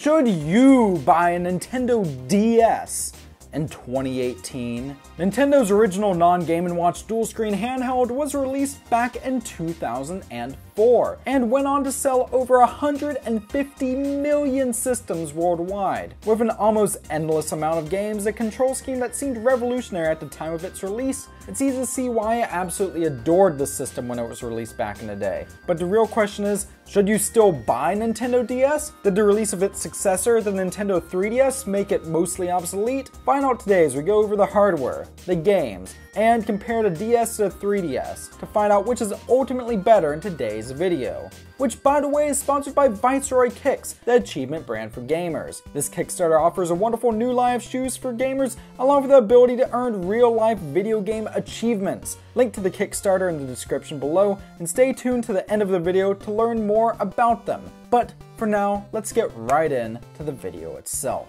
Should you buy a Nintendo DS in 2018? Nintendo's original non-Game & Watch dual-screen handheld was released back in 2004 and went on to sell over 150 million systems worldwide, with an almost endless amount of games, a control scheme that seemed revolutionary at the time of its release. It's easy to see why I absolutely adored the system when it was released back in the day. But the real question is, should you still buy Nintendo DS? Did the release of its successor, the Nintendo 3DS, make it mostly obsolete? Find out today as we go over the hardware, the games, and compare the DS to the 3DS to find out which is ultimately better in today's video. Which, by the way, is sponsored by Viceroy Kicks, the achievement brand for gamers. This Kickstarter offers a wonderful new line of shoes for gamers, along with the ability to earn real-life video game achievements. Link to the Kickstarter in the description below, and stay tuned to the end of the video to learn more about them. But for now, let's get right into the video itself.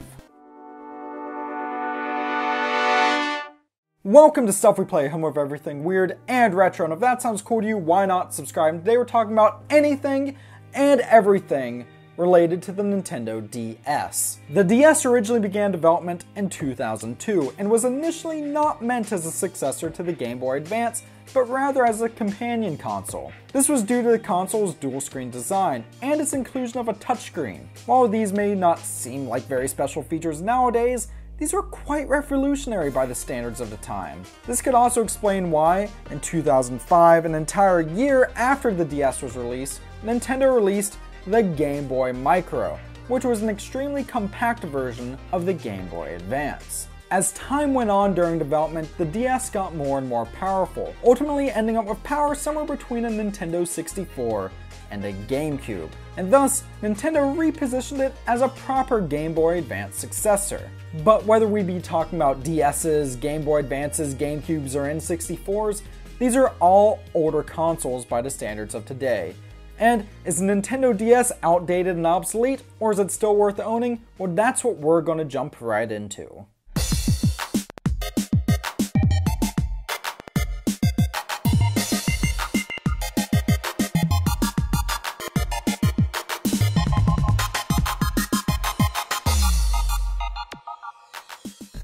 Welcome to Stuff We Play, home of everything weird and retro, and if that sounds cool to you, why not subscribe? Today we're talking about anything and everything related to the Nintendo DS. The DS originally began development in 2002, and was initially not meant as a successor to the Game Boy Advance, but rather as a companion console. This was due to the console's dual-screen design and its inclusion of a touchscreen. While these may not seem like very special features nowadays, these were quite revolutionary by the standards of the time. This could also explain why, in 2005, an entire year after the DS was released, Nintendo released the Game Boy Micro, which was an extremely compact version of the Game Boy Advance. As time went on during development, the DS got more and more powerful, ultimately ending up with power somewhere between a Nintendo 64 and a GameCube, and thus Nintendo repositioned it as a proper Game Boy Advance successor. But whether we be talking about DS's, Game Boy Advances, GameCubes, or N64s, these are all older consoles by the standards of today. And is the Nintendo DS outdated and obsolete, or is it still worth owning? Well, that's what we're gonna jump right into.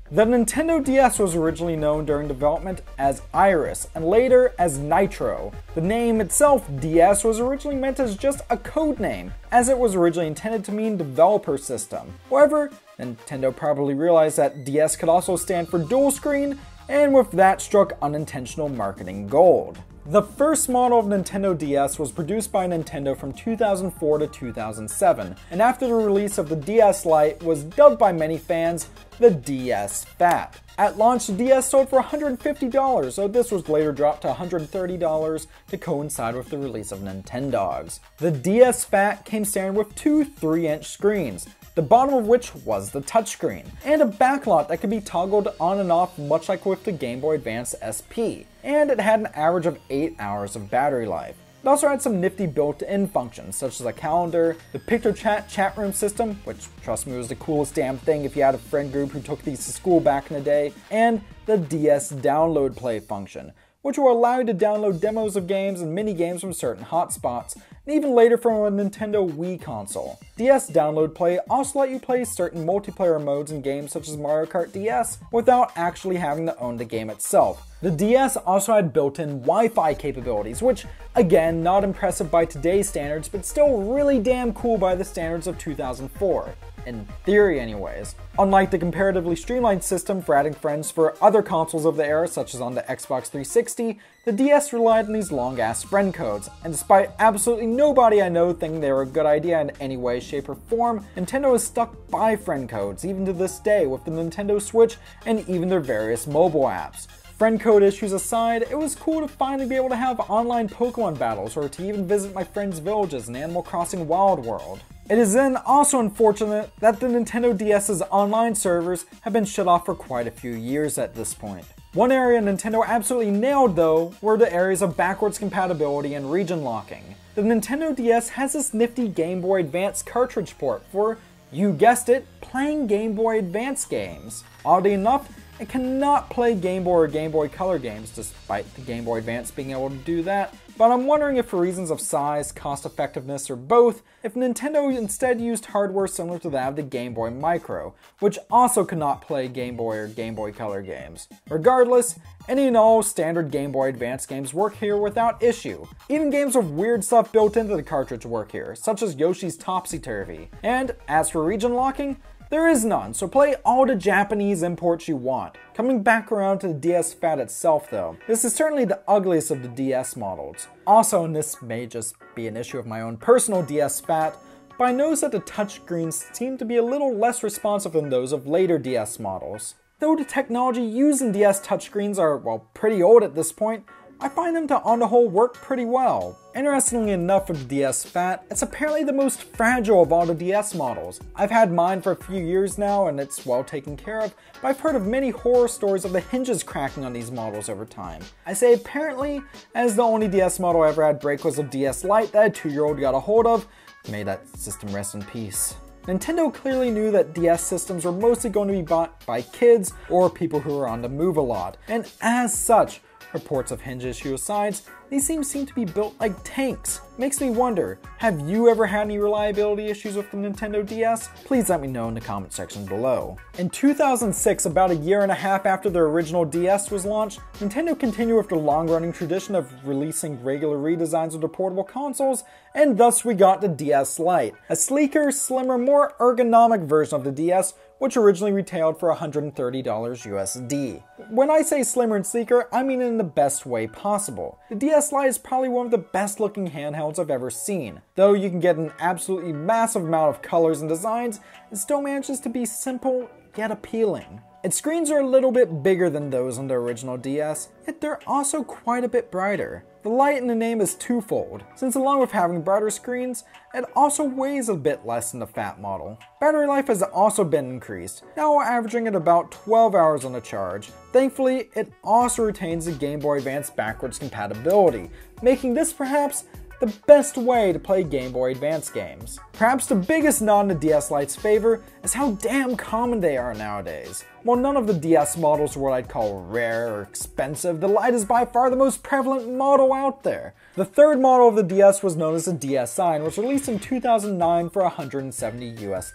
The Nintendo DS was originally known during development as Iris, and later as Nitro. The name itself, DS, was originally meant as just a code name, as it was originally intended to mean developer system. However, Nintendo probably realized that DS could also stand for dual screen, and with that struck unintentional marketing gold. The first model of Nintendo DS was produced by Nintendo from 2004 to 2007, and after the release of the DS Lite was dubbed by many fans the DS Fat. At launch, the DS sold for $150, though this was later dropped to $130 to coincide with the release of Nintendogs. The DS Fat came standard with two 3-inch screens, the bottom of which was the touchscreen, and a backlight that could be toggled on and off much like with the Game Boy Advance SP, and it had an average of 8 hours of battery life. It also had some nifty built-in functions, such as a calendar, the PictoChat chat room system, which trust me was the coolest damn thing if you had a friend group who took these to school back in the day, and the DS Download Play function, which will allow you to download demos of games and mini-games from certain hotspots, and even later from a Nintendo Wii console. DS Download Play also let you play certain multiplayer modes in games such as Mario Kart DS without actually having to own the game itself. The DS also had built-in Wi-Fi capabilities, which, again, not impressive by today's standards, but still really damn cool by the standards of 2004. In theory anyways. Unlike the comparatively streamlined system for adding friends for other consoles of the era, such as on the Xbox 360, the DS relied on these long-ass friend codes, and despite absolutely nobody I know thinking they were a good idea in any way, shape, or form, Nintendo is stuck by friend codes, even to this day, with the Nintendo Switch and even their various mobile apps. Friend code issues aside, it was cool to finally be able to have online Pokémon battles or to even visit my friends' villages in Animal Crossing Wild World. It is then also unfortunate that the Nintendo DS's online servers have been shut off for quite a few years at this point. One area Nintendo absolutely nailed though were the areas of backwards compatibility and region locking. The Nintendo DS has this nifty Game Boy Advance cartridge port for, you guessed it, playing Game Boy Advance games. Oddly enough, and cannot play Game Boy or Game Boy Color games, despite the Game Boy Advance being able to do that. But I'm wondering if for reasons of size, cost effectiveness, or both, if Nintendo instead used hardware similar to that of the Game Boy Micro, which also could not play Game Boy or Game Boy Color games. Regardless, any and all standard Game Boy Advance games work here without issue. Even games with weird stuff built into the cartridge work here, such as Yoshi's Topsy-Turvy. And as for region locking, there is none, so play all the Japanese imports you want. Coming back around to the DS fat itself though, this is certainly the ugliest of the DS models. Also, and this may just be an issue of my own personal DS fat, but I noticed that the touchscreens seem to be a little less responsive than those of later DS models. Though the technology used in DS touchscreens are, well, pretty old at this point, I find them to, on the whole, work pretty well. Interestingly enough with DS Fat, it's apparently the most fragile of all the DS models. I've had mine for a few years now and it's well taken care of, but I've heard of many horror stories of the hinges cracking on these models over time. I say apparently, as the only DS model I ever had break was of DS Lite that a 2-year-old got a hold of. May that system rest in peace. Nintendo clearly knew that DS systems were mostly going to be bought by kids or people who were on the move a lot, and as such, reports of hinge issue aside, these things seem to be built like tanks. Makes me wonder, have you ever had any reliability issues with the Nintendo DS? Please let me know in the comment section below. In 2006, about a year and a half after the original DS was launched, Nintendo continued with the long-running tradition of releasing regular redesigns of their portable consoles, and thus we got the DS Lite, a sleeker, slimmer, more ergonomic version of the DS, which originally retailed for $130 USD. When I say slimmer and sleeker, I mean in the best way possible. The DS Lite is probably one of the best looking handhelds I've ever seen, though you can get an absolutely massive amount of colors and designs, it still manages to be simple yet appealing. Its screens are a little bit bigger than those on the original DS, yet they're also quite a bit brighter. The light in the name is twofold, since along with having brighter screens, it also weighs a bit less than the fat model. Battery life has also been increased, now averaging at about 12 hours on a charge. Thankfully, it also retains the Game Boy Advance backwards compatibility, making this perhaps the best way to play Game Boy Advance games. Perhaps the biggest nod in the DS Lite's favor is how damn common they are nowadays. While none of the DS models are what I'd call rare or expensive, the Lite is by far the most prevalent model out there. The third model of the DS was known as the DSi and was released in 2009 for $170 US.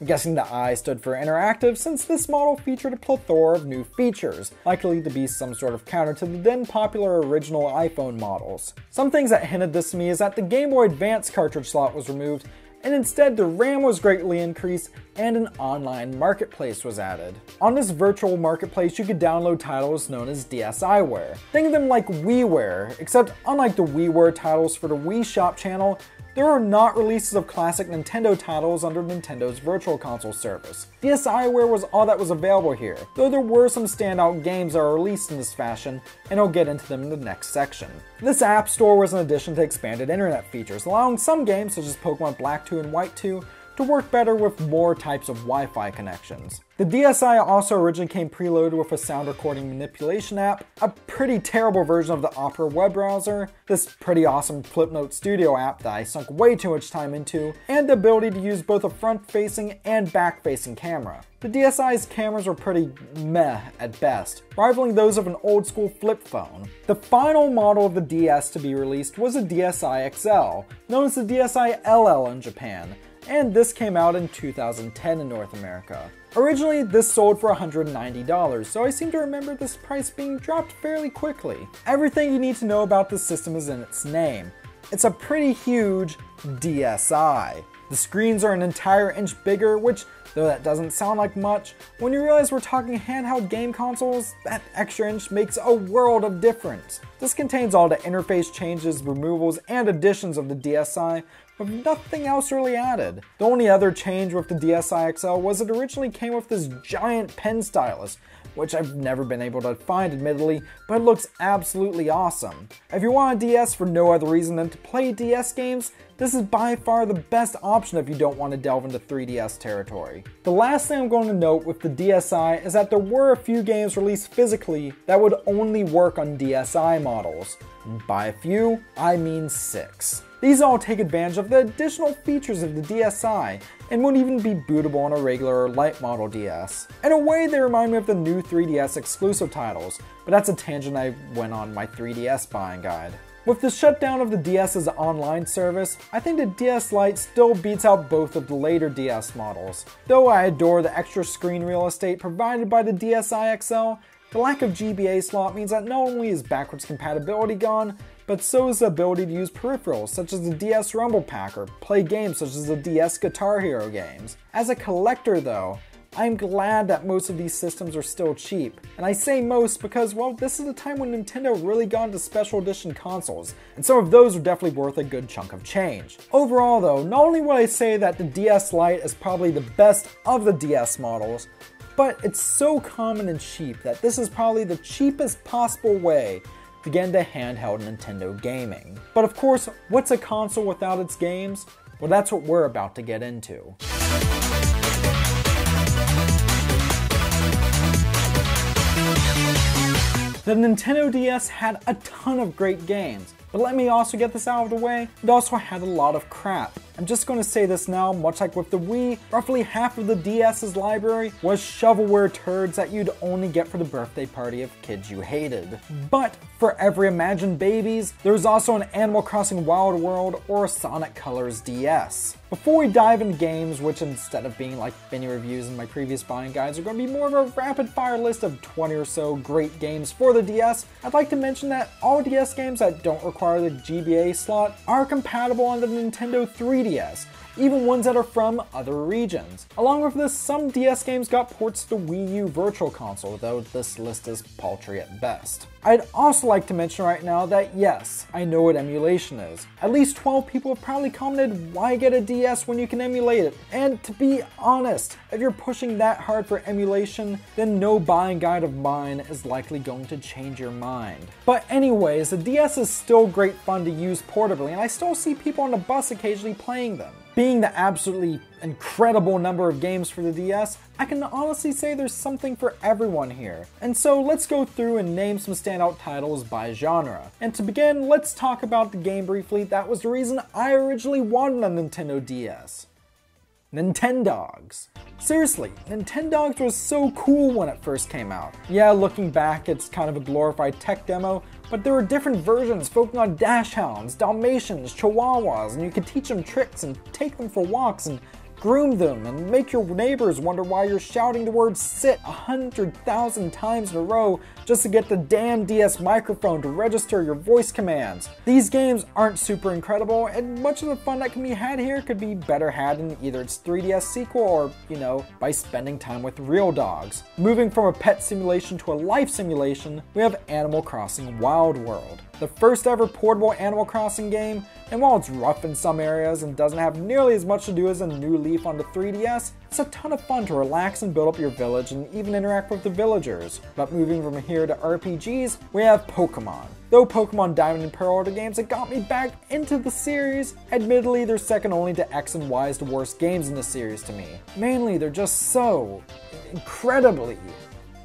I'm guessing the I stood for interactive since this model featured a plethora of new features, likely to be some sort of counter to the then popular original iPhone models. Some things that hinted this to me is that the Game Boy Advance cartridge slot was removed, and instead the RAM was greatly increased and an online marketplace was added. On this virtual marketplace you could download titles known as DSiWare. Think of them like WiiWare, except unlike the WiiWare titles for the Wii Shop channel, there are not releases of classic Nintendo titles under Nintendo's Virtual Console service. DSiWare was all that was available here, though there were some standout games that are released in this fashion, and I'll get into them in the next section. This app store was an addition to expanded internet features, allowing some games such as Pokémon Black 2 and White 2 to work better with more types of Wi-Fi connections. The DSi also originally came preloaded with a sound recording manipulation app, a pretty terrible version of the Opera web browser, this pretty awesome Flipnote Studio app that I sunk way too much time into, and the ability to use both a front-facing and back-facing camera. The DSi's cameras were pretty meh at best, rivaling those of an old-school flip phone. The final model of the DS to be released was the DSi XL, known as the DSi LL in Japan, and this came out in 2010 in North America. Originally, this sold for $190, so I seem to remember this price being dropped fairly quickly. Everything you need to know about this system is in its name. It's a pretty huge DSi. The screens are an entire inch bigger, which, though that doesn't sound like much, when you realize we're talking handheld game consoles, that extra inch makes a world of difference. This contains all the interface changes, removals, and additions of the DSi, with nothing else really added. The only other change with the DSi XL was it originally came with this giant pen stylus, which I've never been able to find admittedly, but it looks absolutely awesome. If you want a DS for no other reason than to play DS games, this is by far the best option if you don't want to delve into 3DS territory. The last thing I'm going to note with the DSi is that there were a few games released physically that would only work on DSi models. By a few, I mean 6. These all take advantage of the additional features of the DSi and won't even be bootable on a regular or light model DS. In a way, they remind me of the new 3DS exclusive titles, but that's a tangent I went on my 3DS buying guide. With the shutdown of the DS's online service, I think the DS Lite still beats out both of the later DS models. Though I adore the extra screen real estate provided by the DSi XL, the lack of GBA slot means that not only is backwards compatibility gone, but so is the ability to use peripherals such as the DS Rumble Pack or play games such as the DS Guitar Hero games. As a collector though, I'm glad that most of these systems are still cheap. And I say most because, well, this is the time when Nintendo really got into special edition consoles, and some of those are definitely worth a good chunk of change. Overall though, not only would I say that the DS Lite is probably the best of the DS models, but it's so common and cheap that this is probably the cheapest possible way to get into handheld Nintendo gaming. But of course, what's a console without its games? Well, that's what we're about to get into. The Nintendo DS had a ton of great games, but let me also get this out of the way, it also had a lot of crap. I'm just going to say this now, much like with the Wii, roughly half of the DS's library was shovelware turds that you'd only get for the birthday party of kids you hated. But for every Imagine Babies, there's also an Animal Crossing Wild World or a Sonic Colors DS. Before we dive into games, which instead of being like mini reviews in my previous buying guides are going to be more of a rapid fire list of 20 or so great games for the DS, I'd like to mention that all DS games that don't require the GBA slot are compatible on the Nintendo 3DS, even ones that are from other regions. Along with this, some DS games got ports to the Wii U Virtual Console, though this list is paltry at best. I'd also like to mention right now that yes, I know what emulation is. At least 12 people have probably commented, why get a DS when you can emulate it? And to be honest, if you're pushing that hard for emulation, then no buying guide of mine is likely going to change your mind. But anyways, the DS is still great fun to use portably, and I still see people on the bus occasionally playing them. Being the absolutely incredible number of games for the DS, I can honestly say there's something for everyone here. And so let's go through and name some standout titles by genre. And to begin, let's talk about the game briefly that was the reason I originally wanted a Nintendo DS. Nintendogs. Seriously, Nintendogs was so cool when it first came out. Yeah, looking back, it's kind of a glorified tech demo, but there were different versions focusing on dashhounds, Dalmatians, Chihuahuas, and you could teach them tricks and take them for walks and groom them and make your neighbors wonder why you're shouting the word sit 100,000 times in a row just to get the damn DS microphone to register your voice commands. These games aren't super incredible, and much of the fun that can be had here could be better had in either its 3DS sequel or, you know, by spending time with real dogs. Moving from a pet simulation to a life simulation, we have Animal Crossing Wild World, the first ever portable Animal Crossing game, and while it's rough in some areas and doesn't have nearly as much to do as a new Leaf on the 3DS, it's a ton of fun to relax and build up your village and even interact with the villagers. But moving from here to RPGs, we have Pokémon. Though Pokémon Diamond and Pearl are the games that got me back into the series, admittedly they're second only to X and Y as the worst games in the series to me. Mainly they're just so incredibly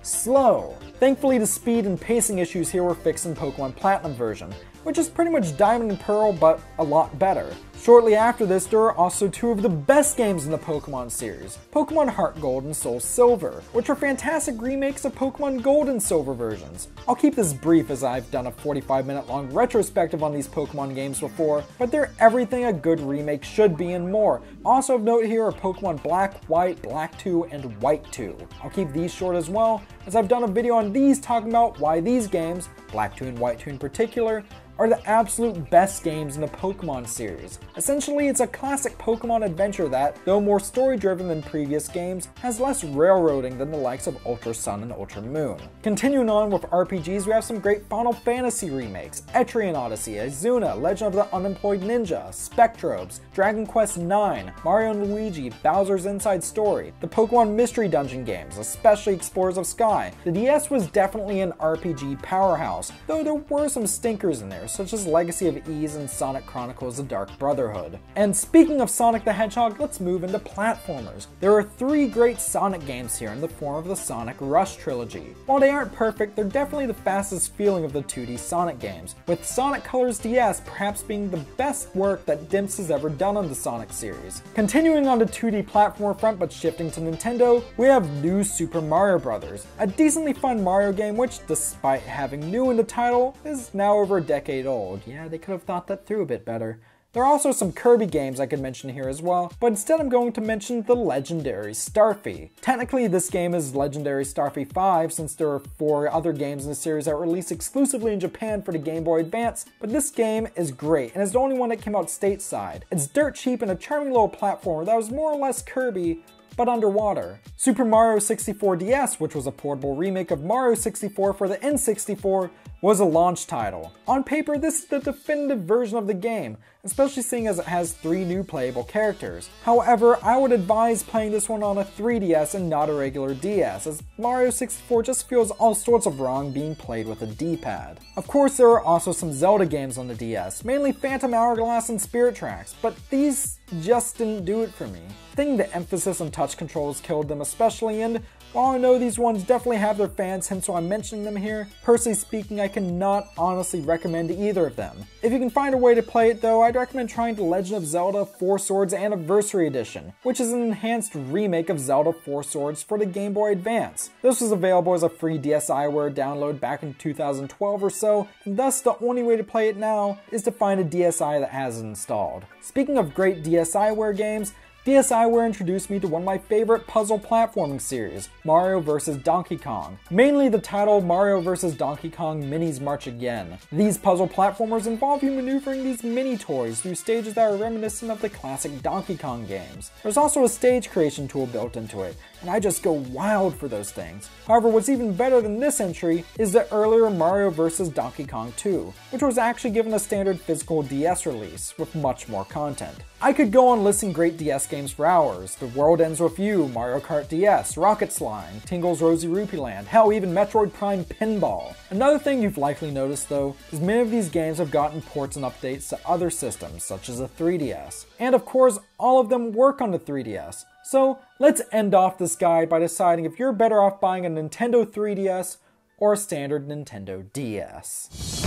slow. Thankfully the speed and pacing issues here were fixed in Pokémon Platinum version, which is pretty much Diamond and Pearl but a lot better. Shortly after this, there are also two of the best games in the Pokémon series, Pokémon Heart Gold and Soul Silver, which are fantastic remakes of Pokémon Gold and Silver versions. I'll keep this brief as I've done a 45-minute long retrospective on these Pokémon games before, but they're everything a good remake should be and more. Also of note here are Pokémon Black, White, Black 2, and White 2. I'll keep these short as well, as I've done a video on these talking about why these games, Black 2 and White 2 in particular, are the absolute best games in the Pokémon series. Essentially, it's a classic Pokémon adventure that, though more story-driven than previous games, has less railroading than the likes of Ultra Sun and Ultra Moon. Continuing on with RPGs, we have some great Final Fantasy remakes, Etrian Odyssey, Izuna, Legend of the Unemployed Ninja, Spectrobes, Dragon Quest IX, Mario & Luigi, Bowser's Inside Story, the Pokémon Mystery Dungeon games, especially Explorers of Sky. The DS was definitely an RPG powerhouse, though there were some stinkers in there, Kickstarter, such as Legacy of Ease and Sonic Chronicles: The Dark Brotherhood. And speaking of Sonic the Hedgehog, let's move into platformers. There are three great Sonic games here in the form of the Sonic Rush trilogy. While they aren't perfect, they're definitely the fastest feeling of the 2D Sonic games, with Sonic Colors DS perhaps being the best work that Dimps has ever done on the Sonic series. Continuing on the 2D platformer front but shifting to Nintendo, we have New Super Mario Bros., a decently fun Mario game which, despite having new in the title, is now over a decade old. Yeah, they could have thought that through a bit better. There are also some Kirby games I could mention here as well, but instead I'm going to mention the Legendary Starfy. Technically this game is Legendary Starfy 5 since there are 4 other games in the series that were released exclusively in Japan for the Game Boy Advance, but this game is great and is the only one that came out stateside. It's dirt cheap and a charming little platformer that was more or less Kirby, but underwater. Super Mario 64 DS, which was a portable remake of Mario 64 for the N64, was a launch title. On paper, this is the definitive version of the game, especially seeing as it has 3 new playable characters. However, I would advise playing this one on a 3DS and not a regular DS, as Mario 64 just feels all sorts of wrong being played with a D-pad. Of course, there are also some Zelda games on the DS, mainly Phantom Hourglass and Spirit Tracks, but these just didn't do it for me. I think the emphasis on touch controls killed them especially, and while I know these ones definitely have their fans, hence why I'm mentioning them here, personally speaking, I cannot honestly recommend either of them. If you can find a way to play it though, I'd recommend trying The Legend of Zelda 4 Swords Anniversary Edition, which is an enhanced remake of Zelda 4 Swords for the Game Boy Advance. This was available as a free DSiWare download back in 2012 or so, and thus the only way to play it now is to find a DSi that has it installed. Speaking of great DSiWare games, DSiWare introduced me to one of my favorite puzzle platforming series, Mario vs. Donkey Kong, mainly the title Mario vs. Donkey Kong Minis March Again. These puzzle platformers involve you maneuvering these mini toys through stages that are reminiscent of the classic Donkey Kong games. There's also a stage creation tool built into it, and I just go wild for those things. However, what's even better than this entry is the earlier Mario vs. Donkey Kong 2, which was actually given a standard physical DS release with much more content. I could go on listing great DS games for hours. The World Ends With You, Mario Kart DS, Rocket Slime, Tingle's Rosy Rupee Land, hell, even Metroid Prime Pinball. Another thing you've likely noticed though, is many of these games have gotten ports and updates to other systems, such as the 3DS. And of course, all of them work on the 3DS. So let's end off this guide by deciding if you're better off buying a Nintendo 3DS or a standard Nintendo DS.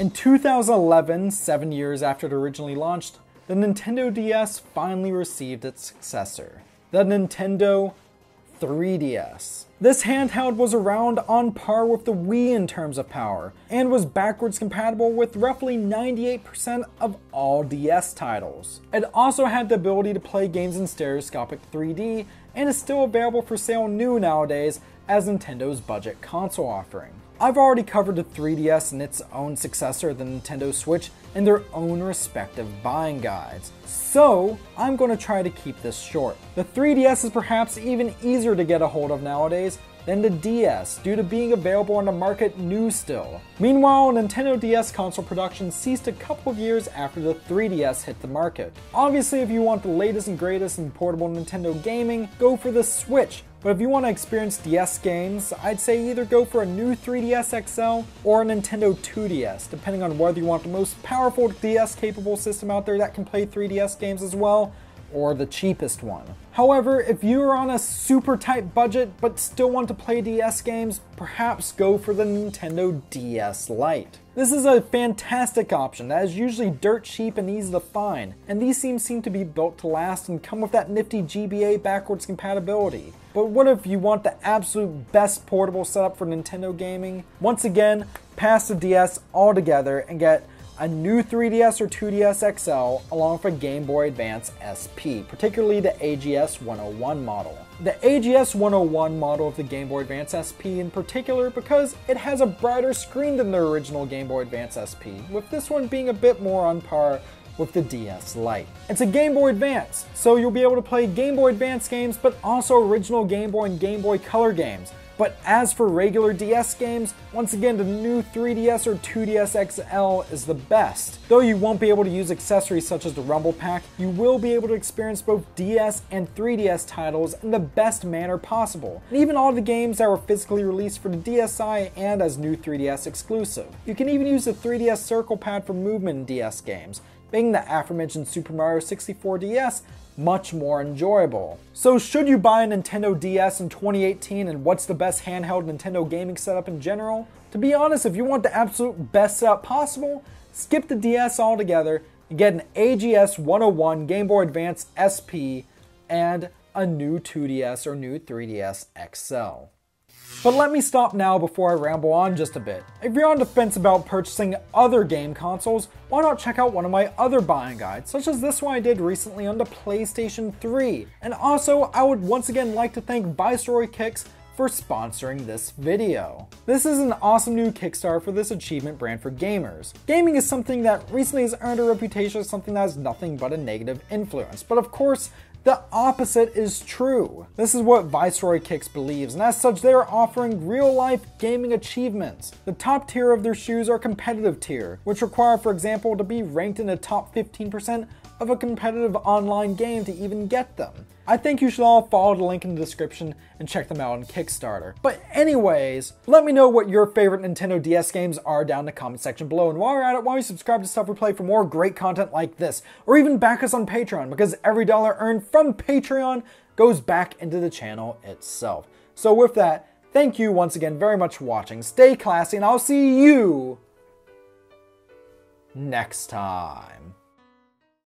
In 2011, 7 years after it originally launched, the Nintendo DS finally received its successor, the Nintendo 3DS. This handheld was around on par with the Wii in terms of power, and was backwards compatible with roughly 98% of all DS titles. It also had the ability to play games in stereoscopic 3D, and is still available for sale new nowadays as Nintendo's budget console offering. I've already covered the 3DS and its own successor, the Nintendo Switch, in their own respective buying guides, so I'm going to try to keep this short. The 3DS is perhaps even easier to get a hold of nowadays than the DS due to being available on the market new still. Meanwhile, Nintendo DS console production ceased a couple of years after the 3DS hit the market. Obviously, if you want the latest and greatest in portable Nintendo gaming, go for the Switch. But if you want to experience DS games, I'd say either go for a new 3DS XL or a Nintendo 2DS, depending on whether you want the most powerful DS-capable system out there that can play 3DS games as well, or the cheapest one. However, if you are on a super tight budget but still want to play DS games, perhaps go for the Nintendo DS Lite. This is a fantastic option that is usually dirt cheap and easy to find, and these seem to be built to last and come with that nifty GBA backwards compatibility. But what if you want the absolute best portable setup for Nintendo gaming? Once again, pass the DS altogether and get a new 3DS or 2DS XL along with a Game Boy Advance SP, particularly the AGS 101 model. The AGS 101 model of the Game Boy Advance SP in particular because it has a brighter screen than the original Game Boy Advance SP, with this one being a bit more on par with the DS Lite. It's a Game Boy Advance, so you'll be able to play Game Boy Advance games but also original Game Boy and Game Boy Color games, But as for regular DS games, once again the new 3DS or 2DS XL is the best. Though you won't be able to use accessories such as the Rumble Pack, you will be able to experience both DS and 3DS titles in the best manner possible, and even all the games that were physically released for the DSi and as new 3DS exclusive. You can even use the 3DS circle pad for movement in DS games, making the aforementioned Super Mario 64 DS much more enjoyable. So should you buy a Nintendo DS in 2018, and what's the best handheld Nintendo gaming setup in general? To be honest, if you want the absolute best setup possible, skip the DS altogether and get an AGS 101 Game Boy Advance SP and a new 2DS or new 3DS XL. But let me stop now before I ramble on just a bit. If you're on the fence about purchasing other game consoles, why not check out one of my other buying guides, such as this one I did recently on the PlayStation 3. And also, I would once again like to thank Viceroy Kicks for sponsoring this video. This is an awesome new Kickstarter for this achievement brand for gamers. Gaming is something that recently has earned a reputation as something that has nothing but a negative influence, but of course, the opposite is true. This is what Viceroy Kicks believes, and as such they are offering real-life gaming achievements. The top tier of their shoes are competitive tier, which require, for example, to be ranked in the top 15% of a competitive online game to even get them. I think you should all follow the link in the description and check them out on Kickstarter. But anyways, let me know what your favorite Nintendo DS games are down in the comment section below, and while you're at it, why don't you subscribe to Stuff We Play for more great content like this, or even back us on Patreon, because every dollar earned from Patreon goes back into the channel itself. So with that, thank you once again very much for watching, stay classy, and I'll see you next time.